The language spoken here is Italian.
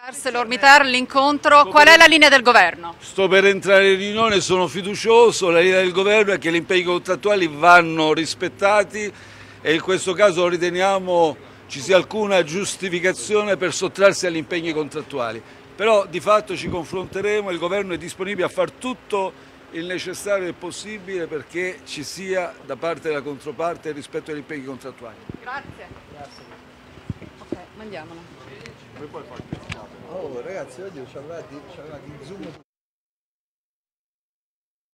ArcelorMittal, l'incontro, qual è la linea del governo? Sto per entrare in riunione, sono fiducioso, la linea del governo è che gli impegni contrattuali vanno rispettati e in questo caso riteniamo ci sia alcuna giustificazione per sottrarsi agli impegni contrattuali, però di fatto ci confronteremo, il governo è disponibile a far tutto il necessario e il possibile perché ci sia da parte della controparte rispetto agli impegni contrattuali. Grazie. Ok, mandiamolo. Poi ragazzi, oggi ci avrà di zoom.